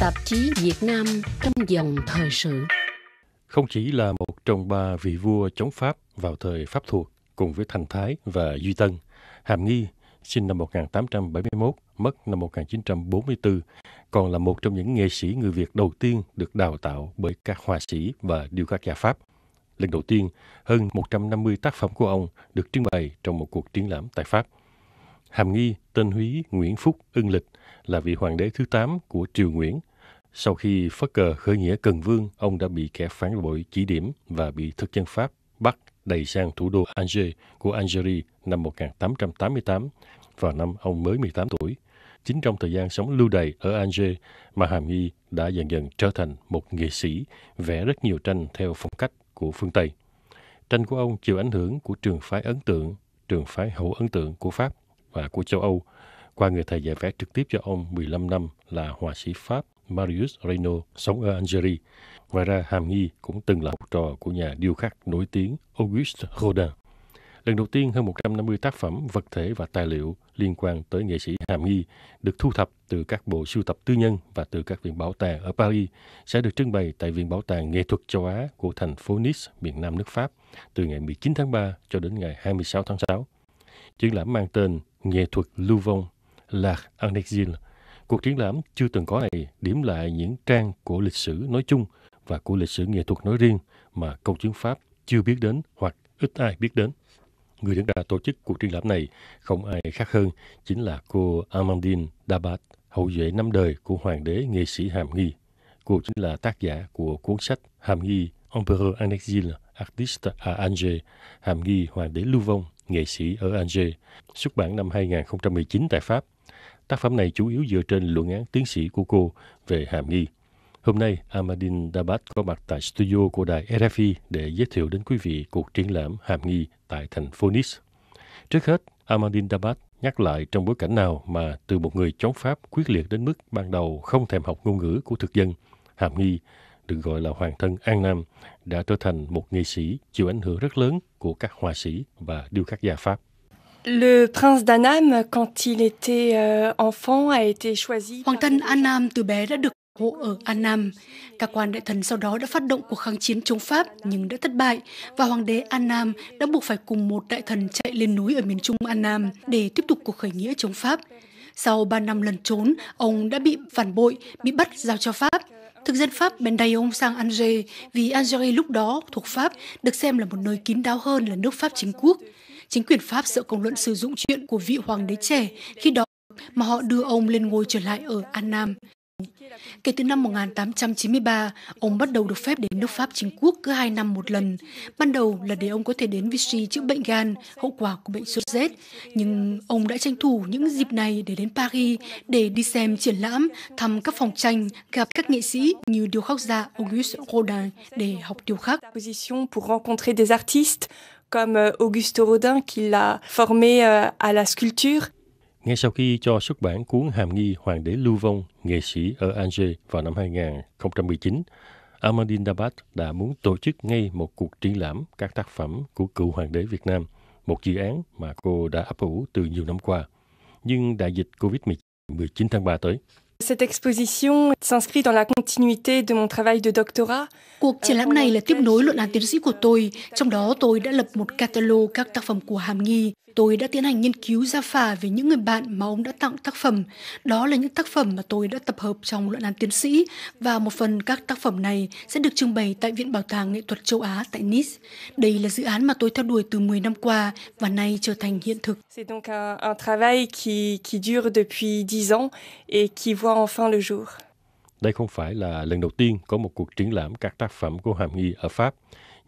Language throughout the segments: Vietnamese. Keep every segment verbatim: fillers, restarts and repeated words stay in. tạp chí Việt Nam trong dòng thời sự. Không chỉ là một trong ba vị vua chống Pháp vào thời Pháp thuộc cùng với Thành Thái và Duy Tân, Hàm Nghi sinh năm một nghìn tám trăm bảy mươi mốt, mất năm một nghìn chín trăm bốn mươi tư, còn là một trong những nghệ sĩ người Việt đầu tiên được đào tạo bởi các họa sĩ và điêu khắc gia Pháp. Lần đầu tiên, hơn một trăm năm mươi tác phẩm của ông được trưng bày trong một cuộc triển lãm tại Pháp. Hàm Nghi tên húy Nguyễn Phúc Ưng Lịch, là vị hoàng đế thứ tám của triều Nguyễn. Sau khi phất cờ khởi nghĩa Cần Vương, ông đã bị kẻ phản bội chỉ điểm và bị thực dân Pháp bắt đẩy sang thủ đô Alger của Algeria năm một nghìn tám trăm tám mươi tám, vào năm ông mới mười tám tuổi. Chính trong thời gian sống lưu đày ở Alger mà Hàm Nghi đã dần dần trở thành một nghệ sĩ, vẽ rất nhiều tranh theo phong cách của phương Tây. Tranh của ông chịu ảnh hưởng của trường phái ấn tượng, trường phái hậu ấn tượng của Pháp và của châu Âu, qua người thầy dạy vẽ trực tiếp cho ông mười lăm năm là họa sĩ Pháp Marius Reynaud sống ở Algeria. Ngoài ra, Hàm Nghi cũng từng là học trò của nhà điêu khắc nổi tiếng Auguste Rodin. Lần đầu tiên, hơn một trăm năm mươi tác phẩm, vật thể và tài liệu liên quan tới nghệ sĩ Hàm Nghi được thu thập từ các bộ sưu tập tư nhân và từ các viện bảo tàng ở Paris sẽ được trưng bày tại Viện Bảo tàng Nghệ thuật Châu Á của thành phố Nice, miền Nam nước Pháp, từ ngày mười chín tháng ba cho đến ngày hai mươi sáu tháng sáu. Triển lãm mang tên Nghệ thuật lưu vong L'Art en Exil. Cuộc triển lãm chưa từng có này điểm lại những trang của lịch sử nói chung và của lịch sử nghệ thuật nói riêng mà công chúng Pháp chưa biết đến hoặc ít ai biết đến. Người đứng ra tổ chức cuộc triển lãm này không ai khác hơn chính là cô Amandine Dabat, hậu duệ năm đời của hoàng đế nghệ sĩ Hàm Nghi. Cô chính là tác giả của cuốn sách Hàm Nghi, Empereur en Exil, Artiste à Alger, Hàm Nghi, hoàng đế lưu vong, nghệ sĩ ở Alger, xuất bản năm hai nghìn không trăm mười chín tại Pháp. Tác phẩm này chủ yếu dựa trên luận án tiến sĩ của cô về Hàm Nghi. Hôm nay, Amandine Dabat có mặt tại studio của đài R F I để giới thiệu đến quý vị cuộc triển lãm Hàm Nghi tại thành phố Nice. Trước hết, Amandine Dabat nhắc lại trong bối cảnh nào mà từ một người chống Pháp quyết liệt đến mức ban đầu không thèm học ngôn ngữ của thực dân, Hàm Nghi, được gọi là hoàng thân An Nam, đã trở thành một nghệ sĩ chịu ảnh hưởng rất lớn của các họa sĩ và điêu khắc gia Pháp. Le prince d'Anam, quand il était enfant, a été choisi. Hoàng thân An Nam từ bé đã được hộ ở An Nam. Các quan đại thần sau đó đã phát động cuộc kháng chiến chống Pháp nhưng đã thất bại và hoàng đế An Nam đã buộc phải cùng một đại thần chạy lên núi ở miền trung An Nam để tiếp tục cuộc khởi nghĩa chống Pháp. Sau ba năm lẩn trốn, ông đã bị phản bội, bị bắt giao cho Pháp. Thực dân Pháp bèn đẩy ông sang Alger vì Algeria lúc đó thuộc Pháp được xem là một nơi kín đáo hơn là nước Pháp chính quốc. Chính quyền Pháp sợ công luận sử dụng chuyện của vị hoàng đế trẻ khi đó mà họ đưa ông lên ngôi trở lại ở An Nam. Kể từ năm một nghìn tám trăm chín mươi ba, ông bắt đầu được phép đến nước Pháp chính quốc cứ hai năm một lần. Ban đầu là để ông có thể đến Vichy chữa bệnh gan, hậu quả của bệnh sốt rét. Nhưng ông đã tranh thủ những dịp này để đến Paris để đi xem triển lãm, thăm các phòng tranh, gặp các nghệ sĩ như điêu khắc gia Auguste Rodin để học điêu khắc. Comme Auguste Rodin qui l'a formé à la sculpture. Ngay sau khi cho xuất bản cuốn Hàm Nghi, hoàng đế lưu vong, nghệ sĩ ở Alger vào năm hai nghìn không trăm mười chín, Amandine Dabat đã muốn tổ chức ngay một cuộc triển lãm các tác phẩm của cựu hoàng đế Việt Nam, một dự án mà cô đã ấp ủ từ nhiều năm qua. Nhưng đại dịch Covid mười chín mười chín tháng ba tới. Cette exposition s'inscrit dans la continuité de mon travail de doctorat. Cuộc triển lãm này là tiếp nối luận án tiến sĩ của tôi, trong đó tôi đã lập một catalog các tác phẩm của Hàm Nghi. Tôi đã tiến hành nghiên cứu ra phả về những người bạn mà ông đã tặng tác phẩm. Đó là những tác phẩm mà tôi đã tập hợp trong luận án tiến sĩ và một phần các tác phẩm này sẽ được trưng bày tại Viện Bảo tàng Nghệ thuật Châu Á tại Nice. Đây là dự án mà tôi theo đuổi từ mười năm qua và nay trở thành hiện thực. C'est donc un travail qui qui dure depuis dix ans et qui voit enfin le jour. Đây không phải là lần đầu tiên có một cuộc triển lãm các tác phẩm của Hàm Nghi ở Pháp,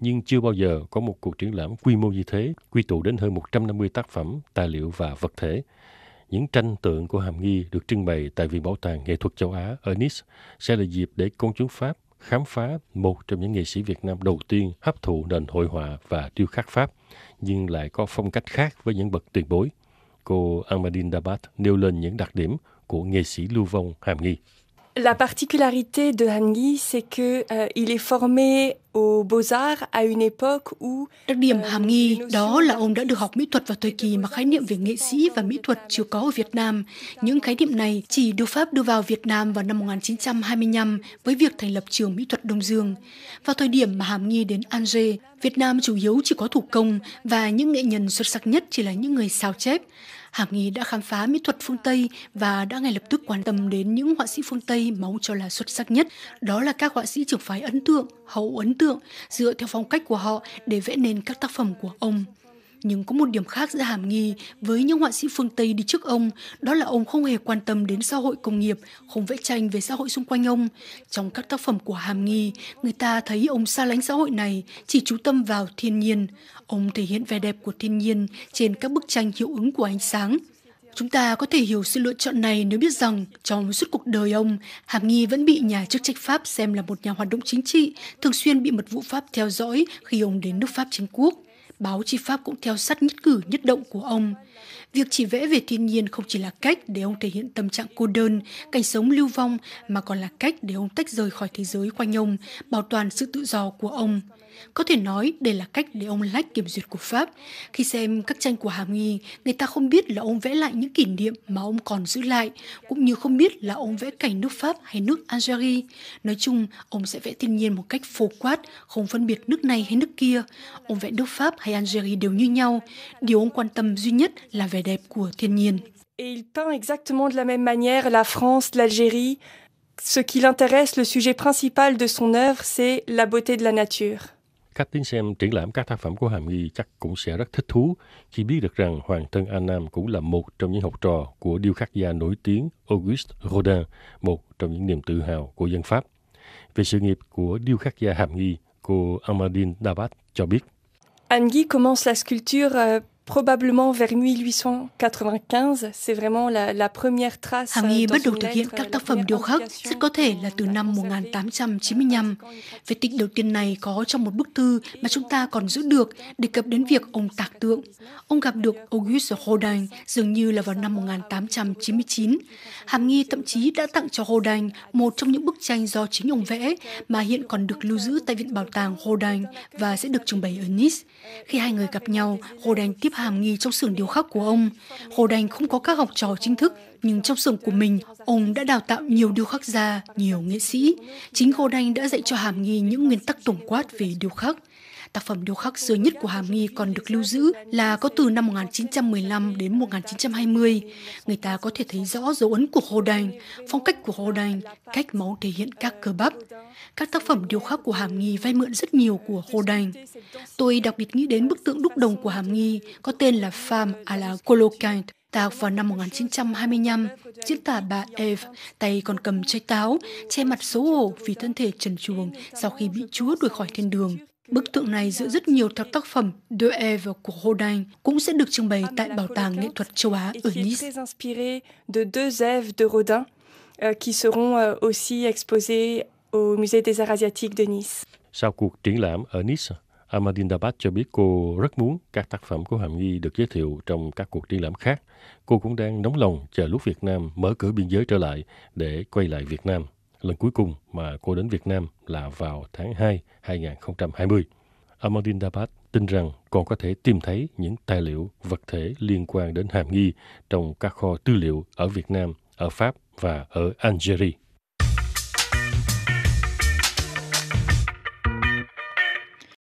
nhưng chưa bao giờ có một cuộc triển lãm quy mô như thế, quy tụ đến hơn một trăm năm mươi tác phẩm, tài liệu và vật thể. Những tranh tượng của Hàm Nghi được trưng bày tại Viện Bảo tàng Nghệ thuật Châu Á ở Nice sẽ là dịp để công chúng Pháp khám phá một trong những nghệ sĩ Việt Nam đầu tiên hấp thụ nền hội họa và điêu khắc Pháp, nhưng lại có phong cách khác với những bậc tiền bối. Cô Amandine Dabat nêu lên những đặc điểm của nghệ sĩ lưu vong Hàm Nghi. La particularité de Hàm Nghi, c'est que il est formé Đặc điểm hàm nghi đó là ông đã được học mỹ thuật vào thời kỳ mà khái niệm về nghệ sĩ và mỹ thuật chưa có ở Việt Nam. Những khái niệm này chỉ được Pháp đưa vào Việt Nam vào năm một nghìn chín trăm hai mươi lăm với việc thành lập trường mỹ thuật Đông Dương. Vào thời điểm mà hàm nghi đến Alger, Việt Nam chủ yếu chỉ có thủ công và những nghệ nhân xuất sắc nhất chỉ là những người sao chép. Hàm nghi đã khám phá mỹ thuật phương Tây và đã ngay lập tức quan tâm đến những họa sĩ phương Tây mà ông cho là xuất sắc nhất. Đó là các họa sĩ trường phái ấn tượng, hậu ấn tượng, dựa theo phong cách của họ để vẽ nên các tác phẩm của ông. Nhưng có một điểm khác giữa Hàm Nghi với những họa sĩ phương Tây đi trước ông, đó là ông không hề quan tâm đến xã hội công nghiệp, không vẽ tranh về xã hội xung quanh ông. Trong các tác phẩm của Hàm Nghi, người ta thấy ông xa lánh xã hội này, chỉ chú tâm vào thiên nhiên. Ông thể hiện vẻ đẹp của thiên nhiên trên các bức tranh hiệu ứng của ánh sáng. Chúng ta có thể hiểu sự lựa chọn này nếu biết rằng trong suốt cuộc đời ông, Hàm Nghi vẫn bị nhà chức trách Pháp xem là một nhà hoạt động chính trị, thường xuyên bị mật vụ Pháp theo dõi khi ông đến nước Pháp chính quốc. Báo chí Pháp cũng theo sát nhất cử nhất động của ông. Việc chỉ vẽ về thiên nhiên không chỉ là cách để ông thể hiện tâm trạng cô đơn, cảnh sống lưu vong, mà còn là cách để ông tách rời khỏi thế giới quanh ông, bảo toàn sự tự do của ông. Có thể nói đây là cách để ông lách kiểm duyệt của Pháp. Khi xem các tranh của Hàm Nghi, người ta không biết là ông vẽ lại những kỷ niệm mà ông còn giữ lại, cũng như không biết là ông vẽ cảnh nước Pháp hay nước Algeria. Nói chung, ông sẽ vẽ thiên nhiên một cách phổ quát, không phân biệt nước này hay nước kia. Ông vẽ nước Pháp hay Algeria đều như nhau. Điều ông quan tâm duy nhất là vẻ đẹp của thiên nhiên. Il peint exactement de la même manière la France, l'Algérie. Ce qui l'intéresse, le sujet principal de son œuvre, c'est la beauté de la nature. Khách đến xem triển lãm các tác phẩm của Hàm Nghi chắc cũng sẽ rất thích thú khi biết được rằng Hoàng thân An Nam cũng là một trong những học trò của điêu khắc gia nổi tiếng Auguste Rodin, một trong những niềm tự hào của dân Pháp. Về sự nghiệp của điêu khắc gia Hàm Nghi, cô Amandine Dabat cho biết. Hàm Nghi commence la sculpture probablement vers mười tám tám mươi lăm, c'est vraiment la la première trace. Hàm Nghi bắt đầu thực hiện các tác phẩm điêu khắc rất có thể là từ năm một nghìn tám trăm chín mươi lăm. Vết tích đầu tiên này có trong một bức thư mà chúng ta còn giữ được, đề cập đến việc ông tạc tượng. Ông gặp được Auguste Rodin dường như là vào năm một nghìn tám trăm chín mươi chín. Hàm Nghi thậm chí đã tặng cho Rodin một trong những bức tranh do chính ông vẽ mà hiện còn được lưu giữ tại Viện Bảo tàng Rodin và sẽ được trưng bày ở Nice. Khi hai người gặp nhau, Rodin tiếp Hàm Nghi trong xưởng điêu khắc của ông. Rodin không có các học trò chính thức, nhưng trong xưởng của mình, ông đã đào tạo nhiều điêu khắc gia, nhiều nghệ sĩ. Chính Rodin đã dạy cho Hàm Nghi những nguyên tắc tổng quát về điêu khắc. Tác phẩm điêu khắc xưa nhất của Hàm Nghi còn được lưu giữ là có từ năm một nghìn chín trăm mười lăm đến một nghìn chín trăm hai mươi. Người ta có thể thấy rõ dấu ấn của Rodin, phong cách của Rodin, cách máu thể hiện các cơ bắp. Các tác phẩm điêu khắc của Hàm Nghi vay mượn rất nhiều của Rodin. Tôi đặc biệt nghĩ đến bức tượng đúc đồng của Hàm Nghi có tên là Femme à la Coloquinte, tạc vào năm một nghìn chín trăm hai mươi lăm, diễn tả bà Eve, tay còn cầm trái táo, che mặt xấu hổ vì thân thể trần truồng sau khi bị Chúa đuổi khỏi thiên đường. Bức tượng này dựa rất nhiều theo tác phẩm De Eve của Rodin, cũng sẽ được trưng bày tại Bảo tàng Nghệ thuật châu Á ở Nice. Sau cuộc triển lãm ở Nice, Amandine Dabat cho biết cô rất muốn các tác phẩm của Hàm Nghi được giới thiệu trong các cuộc triển lãm khác. Cô cũng đang nóng lòng chờ lúc Việt Nam mở cửa biên giới trở lại để quay lại Việt Nam. Lần cuối cùng mà cô đến Việt Nam là vào tháng hai, hai nghìn không trăm hai mươi. Amandine Dabat tin rằng còn có thể tìm thấy những tài liệu vật thể liên quan đến Hàm Nghi trong các kho tư liệu ở Việt Nam, ở Pháp và ở Algeria.